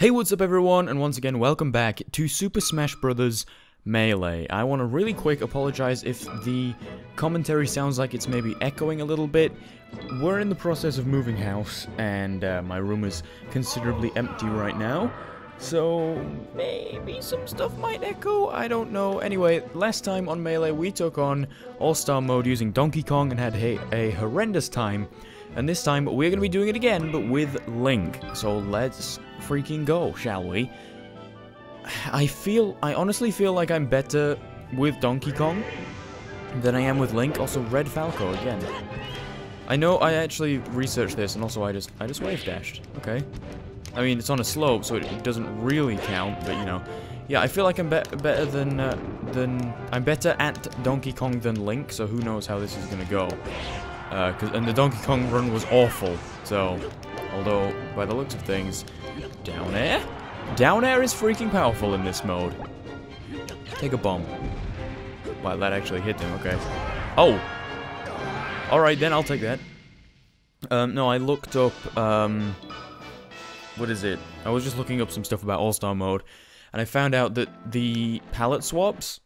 Hey, what's up everyone, and once again welcome back to Super Smash Bros. Melee. I want to really quick apologize if the commentary sounds like it's maybe echoing a little bit. We're in the process of moving house, and my room is considerably empty right now, so maybe some stuff might echo, I don't know. Anyway, last time on Melee we took on All-Star mode using Donkey Kong and had a horrendous time. And this time, we're gonna be doing it again, but with Link. So let's freaking go, shall we? I honestly feel like I'm better with Donkey Kong than I am with Link. Also, Red Falco again. I know I actually researched this, and also I just wave dashed. Okay. I mean, it's on a slope, so it doesn't really count, but you know. Yeah, I feel like I'm better than, I'm better at Donkey Kong than Link, so who knows how this is gonna go. And the Donkey Kong run was awful, so, although, by the looks of things, down air? Down air is freaking powerful in this mode. Take a bomb. Wow, that actually hit him, okay. Oh! Alright then, I'll take that. No, I looked up, what is it? I was just looking up some stuff about All-Star mode, and I found out that the palette swaps,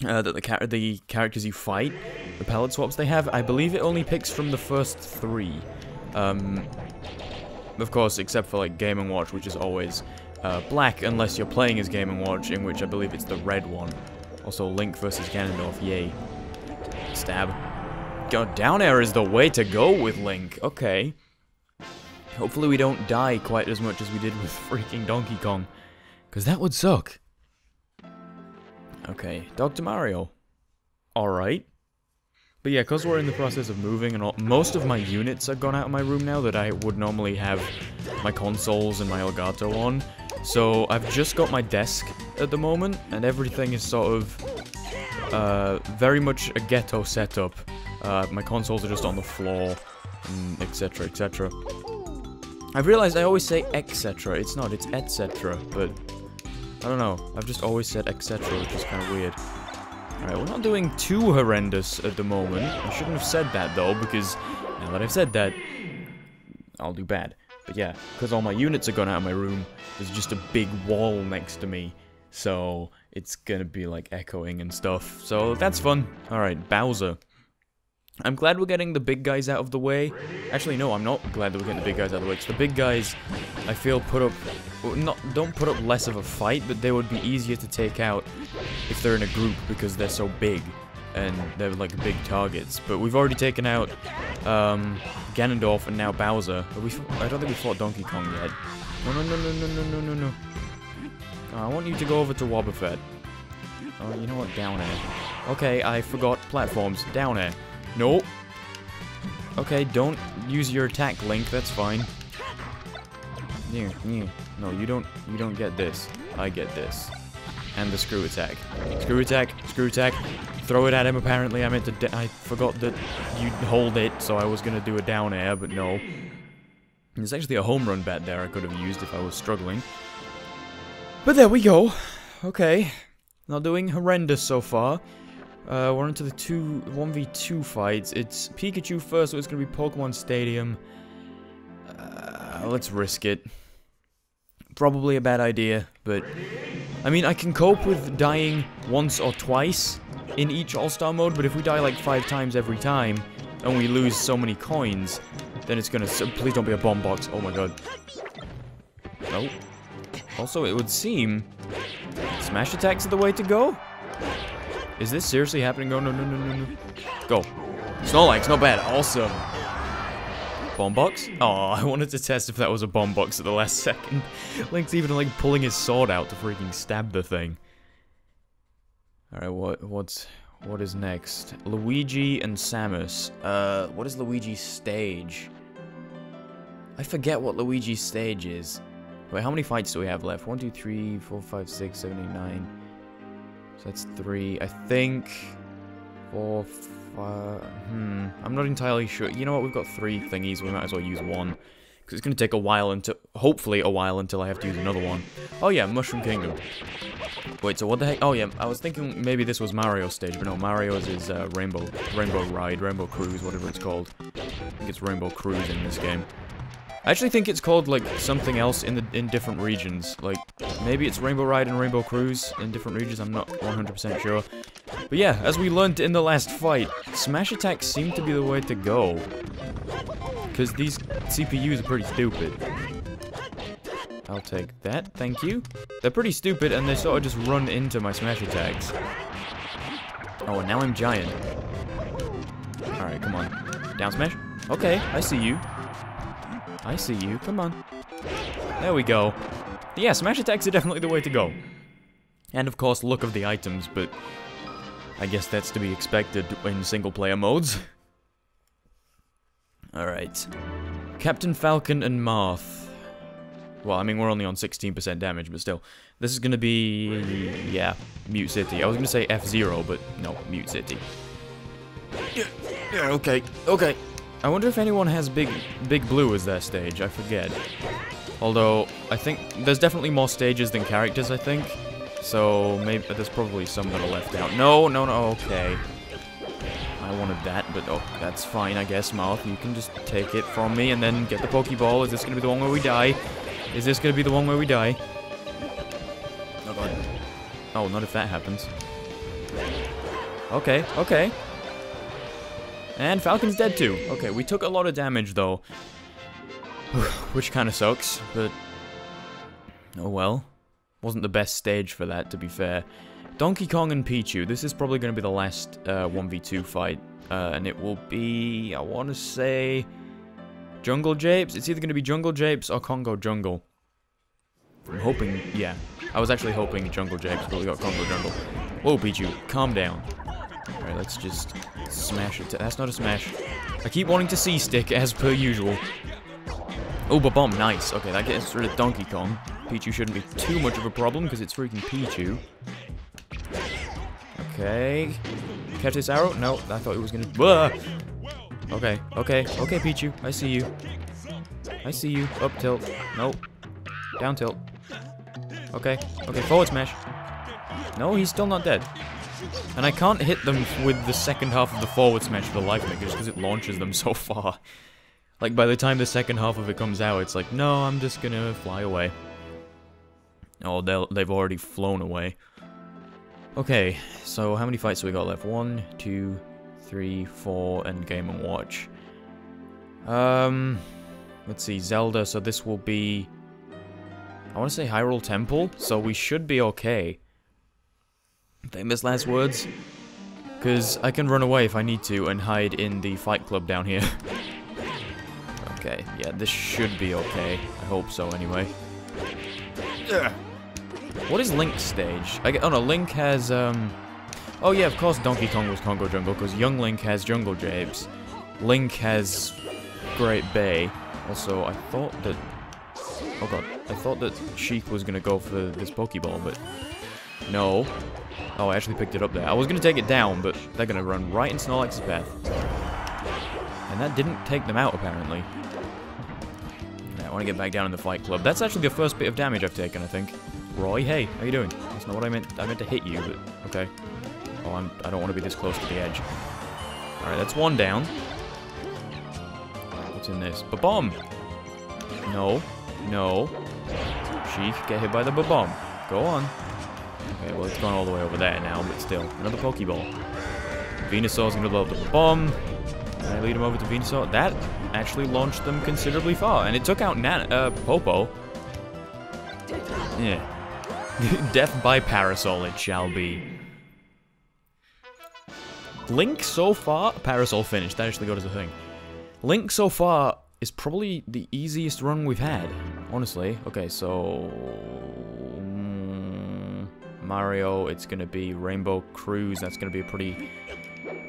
that the characters you fight, the palette swaps they have, I believe it only picks from the first three. Of course, except for like Game & Watch, which is always black, unless you're playing as Game & Watch, in which I believe it's the red one. Also, Link versus Ganondorf, yay. Stab. God, down air is the way to go with Link, okay. Hopefully we don't die quite as much as we did with freaking Donkey Kong, because that would suck. Okay, Dr. Mario. Alright. But yeah, because we're in the process of moving and all, most of my units are gone out of my room now that I would normally have my consoles and my Elgato on. So I've just got my desk at the moment, and everything is sort of very much a ghetto setup. My consoles are just on the floor, etc, etc. I've realized I always say etc, it's not, it's etc, but I don't know, I've just always said etc, which is kind of weird. Alright, we're not doing too horrendous at the moment. I shouldn't have said that though, because now that I've said that, I'll do bad. But yeah, because all my units are gone out of my room, there's just a big wall next to me, so it's gonna be like echoing and stuff, so that's fun. Alright, Bowser. I'm glad we're getting the big guys out of the way. Actually, no, I'm not glad that we're getting the big guys out of the way, because the big guys, I feel, put up... don't put up less of a fight, but they would be easier to take out if they're in a group because they're so big and they're like big targets. But we've already taken out Ganondorf and now Bowser. I don't think we fought Donkey Kong yet. No. Oh, I want you to go over to Wobbuffet. Oh, you know what? Down air. Okay, I forgot platforms. Down air. Nope. Okay, don't use your attack, Link. That's fine. No, you don't get this. I get this. And the screw attack. Screw attack, screw attack. Throw it at him, apparently. I forgot that you'd hold it, so I was gonna do a down air, but no. There's actually a home run bat there I could have used if I was struggling. But there we go. Okay. Not doing horrendous so far. We're into the 1v2 fights. It's Pikachu first, so it's gonna be Pokemon Stadium. Let's risk it. Probably a bad idea, but I mean, I can cope with dying once or twice in each All-Star mode, but if we die like 5 times every time, and we lose so many coins, then it's gonna... Please don't be a bomb box, oh my god. Nope. Also, it would seem... Smash attacks are the way to go? Is this seriously happening? Oh, no. Go. Snorlax, not bad, awesome. Bomb box? Oh, I wanted to test if that was a bomb box at the last second. Link's even like pulling his sword out to freaking stab the thing. Alright, what is next? Luigi and Samus. What is Luigi's stage? I forget what Luigi's stage is. Wait, how many fights do we have left? 1, 2, 3, 4, 5, 6, 7, 8, 9. So that's 3, I think. 4, 5. I'm not entirely sure. You know what? We've got 3 thingies. We might as well use one, because it's going to take a while until, hopefully, a while until I have to use another one. Oh yeah, Mushroom Kingdom. Wait, so what the heck? Oh yeah, I was thinking maybe this was Mario's stage, but no, Mario's is Rainbow Cruise, whatever it's called. I think it's Rainbow Cruise in this game. I actually think it's called, like, something else in different regions. Like, maybe it's Rainbow Ride and Rainbow Cruise in different regions, I'm not 100% sure. But yeah, as we learned in the last fight, smash attacks seem to be the way to go. Because these CPUs are pretty stupid. I'll take that, thank you. They're pretty stupid and they sort of just run into my smash attacks. Oh, and now I'm giant. Alright, come on. Down smash? Okay, I see you. I see you, come on. There we go. Yeah, smash attacks are definitely the way to go. And of course, look of the items, but I guess that's to be expected in single player modes. Alright. Captain Falcon and Marth. Well, I mean, we're only on 16% damage, but still. This is gonna be, yeah, Mute City. I was gonna say F-Zero, but no, Mute City. Yeah, okay, okay. I wonder if anyone has Big Blue as their stage, I forget. Although, I think there's definitely more stages than characters, I think. So, maybe there's probably some that are left out. No, no, no, okay. I wanted that, but oh, that's fine, I guess, Marth. You can just take it from me and then get the Pokeball. Is this gonna be the one where we die? Is this gonna be the one where we die? Oh, God. Oh, not if that happens. Okay, okay. And Falcon's dead too. Okay, we took a lot of damage though. Which kind of sucks, but... oh well. Wasn't the best stage for that, to be fair. Donkey Kong and Pichu. This is probably going to be the last 1v2 fight. And it will be... I want to say... Jungle Japes? It's either going to be Jungle Japes or Congo Jungle. I'm hoping... yeah. I was actually hoping Jungle Japes, but we got Congo Jungle. Whoa, Pichu. Calm down. Alright, let's just smash it. That's not a smash. I keep wanting to C-Stick, as per usual. Oh, ba-bomb, nice. Okay, that gets rid of Donkey Kong. Pichu shouldn't be too much of a problem, because it's freaking Pichu. Okay. Catch this arrow? No, I thought it was gonna... ah! Okay, okay, okay, Pichu. I see you. I see you. Up tilt. Nope. Down tilt. Okay, okay, forward smash. No, he's still not dead. And I can't hit them with the second half of the forward smash for the life makers because it launches them so far. Like, by the time the second half of it comes out, it's like, no, I'm just gonna fly away. Oh, they've already flown away. Okay, so how many fights have we got left? 1, 2, 3, 4, and Game & Watch. Let's see, Zelda, so this will be... I want to say Hyrule Temple, so we should be okay. Famous last words? Because I can run away if I need to and hide in the fight club down here. Okay, yeah, this should be okay. I hope so, anyway. Ugh. What is Link's stage? Oh no, Link has, oh yeah, of course Donkey Kong was Congo Jungle, because Young Link has Jungle Japes. Link has Great Bay. Also, I thought that... oh god, I thought that Sheik was going to go for this Pokeball, but... no. Oh, I actually picked it up there. I was going to take it down, but they're going to run right in Snorlax's path. And that didn't take them out, apparently. Yeah, I want to get back down in the fight club. That's actually the first bit of damage I've taken, I think. Roy, hey, how you doing? That's not what I meant. I meant to hit you, but okay. Oh, I don't want to be this close to the edge. All right, that's one down. What's in this? Ba-bomb! No. No. Sheik, get hit by the ba-bomb. Go on. Okay, well, it's gone all the way over there now, but still. Another Pokeball. Venusaur's gonna blow up the bomb. Can I lead him over to Venusaur? That actually launched them considerably far, and it took out Popo. Yeah. Death by Parasol, it shall be. Link so far... Parasol finished. That actually got us a thing. Link so far is probably the easiest run we've had, honestly. Okay, so... Mario, it's gonna be Rainbow Cruise. That's gonna be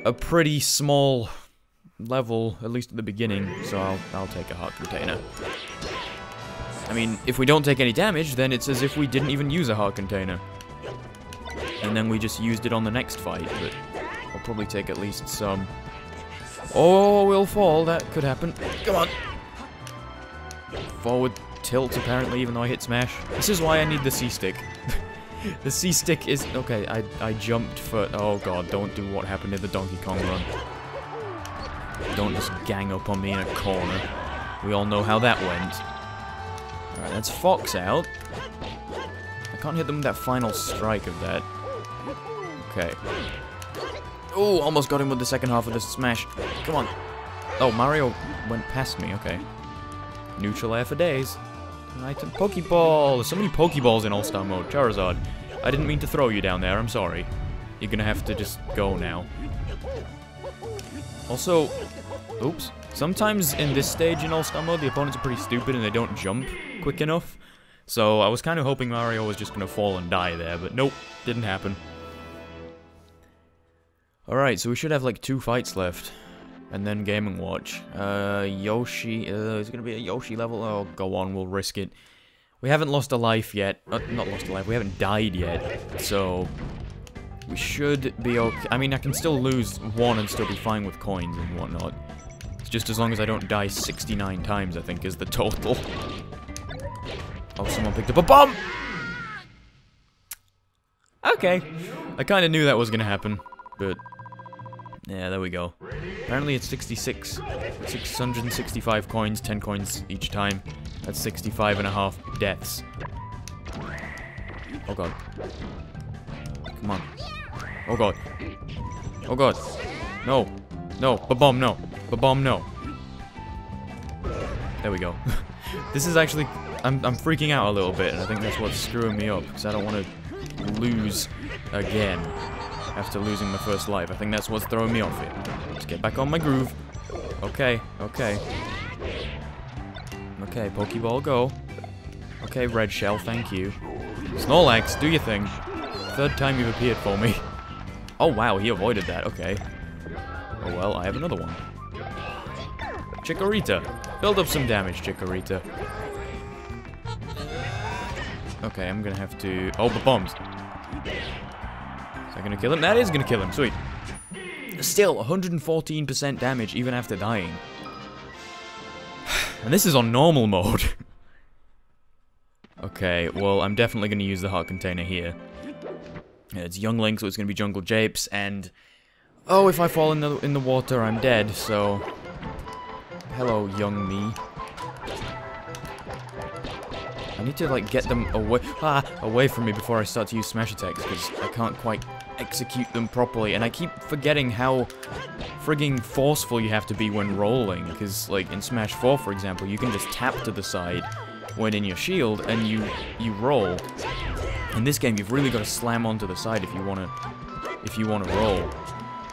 a pretty small level, at least at the beginning, so I'll take a heart container. I mean, if we don't take any damage, then it's as if we didn't even use a heart container. And then we just used it on the next fight, but I'll probably take at least some. Oh, we'll fall, that could happen. Come on! Forward tilt, apparently, even though I hit smash. This is why I need the C-Stick. The C-Stick is... okay, I jumped for... oh god, don't do what happened in the Donkey Kong run. Don't just gang up on me in a corner. We all know how that went. Alright, that's Fox out. I can't hit them with that final strike of that. Okay. Ooh, almost got him with the second half of the smash. Come on. Oh, Mario went past me, okay. Neutral air for days. Item Pokeball! There's so many Pokeballs in All-Star mode. Charizard, I didn't mean to throw you down there, I'm sorry. You're gonna have to just go now. Also, oops. Sometimes in this stage in All-Star mode, the opponents are pretty stupid and they don't jump quick enough. So I was kind of hoping Mario was just gonna fall and die there, but nope, didn't happen. Alright, so we should have like 2 fights left. And then Game & Watch. Yoshi, is it gonna be a Yoshi level? Oh, go on, we'll risk it. We haven't lost a life yet. Not lost a life, we haven't died yet. So, we should be okay. I mean, I can still lose 1 and still be fine with coins and whatnot. It's just as long as I don't die 69 times, I think, is the total. Oh, someone picked up a bomb! Okay. I kinda knew that was gonna happen, but... yeah, there we go. Apparently it's 66. 665 coins, 10 coins each time. That's 65.5 deaths. Oh god. Come on. Oh god. Oh god. No. No. Ba-bomb, no. Ba-bomb, no. There we go. This is actually... I'm freaking out a little bit, and I think that's what's screwing me up, because I don't want to lose again. After losing my first life. I think that's what's throwing me off it. Let's get back on my groove. Okay, okay. Okay, Pokeball, go. Okay, Red Shell, thank you. Snorlax, do your thing. Third time you've appeared for me. Oh, wow, he avoided that, okay. Oh, well, I have another one. Chikorita. Build up some damage, Chikorita. Okay, I'm gonna have to... oh, the bombs. Is that gonna kill him? That is gonna kill him, sweet. Still, 114% damage even after dying. And this is on normal mode. Okay, well, I'm definitely gonna use the heart container here. Yeah, it's Young Link, so it's gonna be Jungle Japes, and... oh, if I fall in the water, I'm dead, so... hello, young me. I need to, like, get them away, away from me before I start to use smash attacks, because I can't quite... execute them properly, and I keep forgetting how frigging forceful you have to be when rolling, because like in Smash 4, for example, you can just tap to the side when in your shield and you roll. In this game, you've really got to slam onto the side if you wanna roll.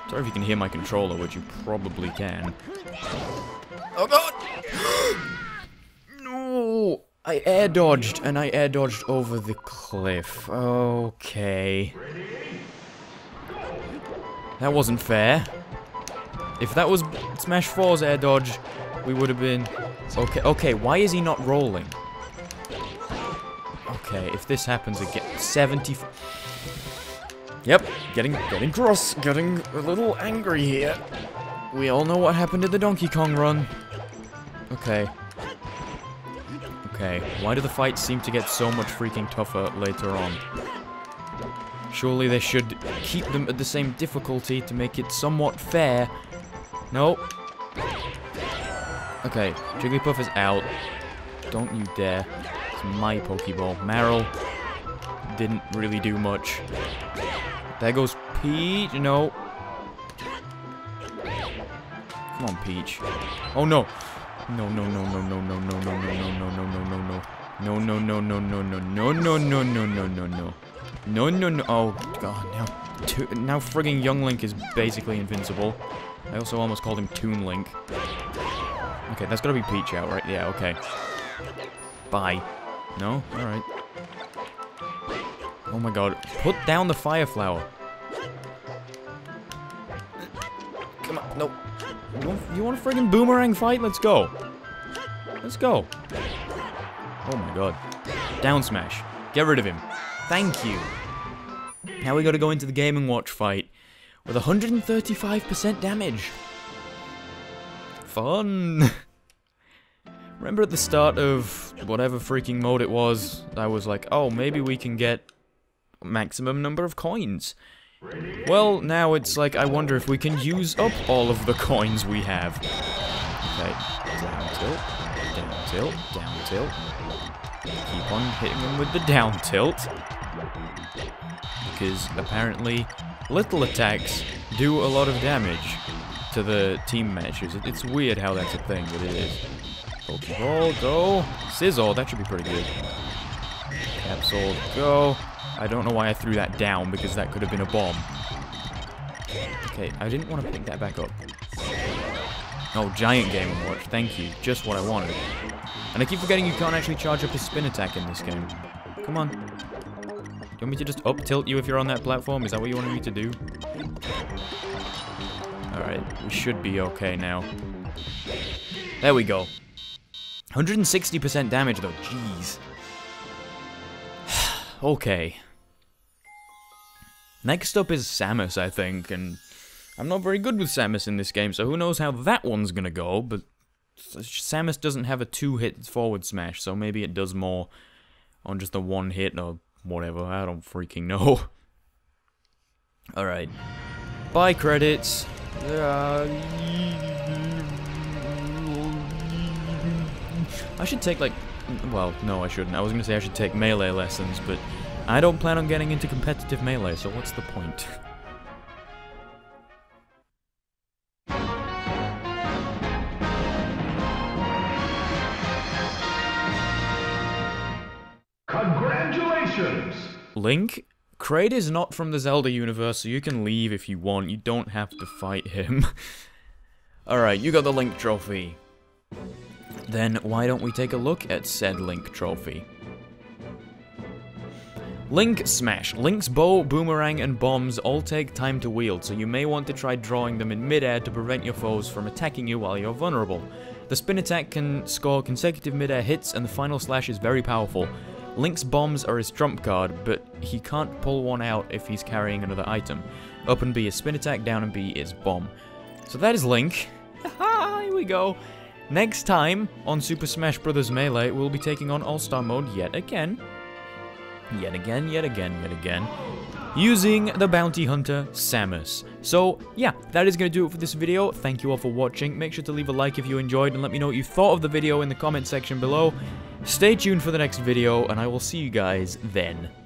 Sorry if you can hear my controller, which you probably can. Oh god! No! I air dodged, and I air dodged over the cliff. Okay. That wasn't fair. If that was Smash 4's air dodge, we would have been... okay, okay, why is he not rolling? Okay, if this happens again... 70... yep, getting cross, getting a little angry here. We all know what happened at the Donkey Kong run. Okay. Okay, why do the fights seem to get so much freaking tougher later on? Surely they should keep them at the same difficulty to make it somewhat fair. No. Okay, Jigglypuff is out. Don't you dare. It's my Pokeball. Marill didn't really do much. There goes Peach. No. Come on, Peach. Oh no. No, no, no, no, no, no, no, no, no, no, no, no, no, no. No, no, no, no, no, no, no, no, no, no, no, no, no. No, no, no. Oh, god, now. Now frigging Young Link is basically invincible. I also almost called him Toon Link. Okay, that's gotta be Peach out, right? Yeah, okay. Bye. No? Alright. Oh my god. Put down the fire flower. Come on, no. You want a friggin' boomerang fight? Let's go. Let's go. Oh my god. Down smash. Get rid of him. Thank you. Now we gotta go into the Game & Watch fight with 135% damage. Fun. Remember at the start of whatever freaking mode it was, I was like, oh, maybe we can get maximum number of coins. Well, now it's like, I wonder if we can use up all of the coins we have. Okay, down tilt. Down tilt, down tilt. Keep on hitting them with the down tilt. Because apparently little attacks do a lot of damage to the team matches. It's weird how that's a thing, but it is. Pokeball, go. Scizor, that should be pretty good. Capsule, go. I don't know why I threw that down, because that could have been a bomb. Okay, I didn't want to pick that back up. Oh, Giant Game & Watch, thank you. Just what I wanted. And I keep forgetting you can't actually charge up his spin attack in this game. Come on. Do you want me to just up tilt you if you're on that platform? Is that what you wanted me to do? Alright, we should be okay now. There we go. 160% damage though, jeez. Okay. Next up is Samus, I think, and I'm not very good with Samus in this game, so who knows how that one's gonna go, but Samus doesn't have a two-hit forward smash, so maybe it does more on just a one hit or whatever, I don't freaking know. Alright. Bye credits. I should take, like, well, no, I shouldn't. I was gonna say I should take melee lessons, but I don't plan on getting into competitive melee, so what's the point? Congratulations! Link? Kraid is not from the Zelda universe, so you can leave if you want. You don't have to fight him. Alright, you got the Link trophy. Then why don't we take a look at said Link trophy? Link Smash. Link's bow, boomerang, and bombs all take time to wield, so you may want to try drawing them in midair to prevent your foes from attacking you while you're vulnerable. The spin attack can score consecutive midair hits, and the final slash is very powerful. Link's bombs are his trump card, but he can't pull one out if he's carrying another item. Up and B is spin attack, down and B is bomb. So that is Link. Haha, here we go. Next time on Super Smash Bros. Melee, we'll be taking on All-Star mode yet again. Yet again, yet again, yet again. Using the bounty hunter, Samus. So, yeah, that is gonna do it for this video. Thank you all for watching. Make sure to leave a like if you enjoyed, and let me know what you thought of the video in the comment section below. Stay tuned for the next video, and I will see you guys then.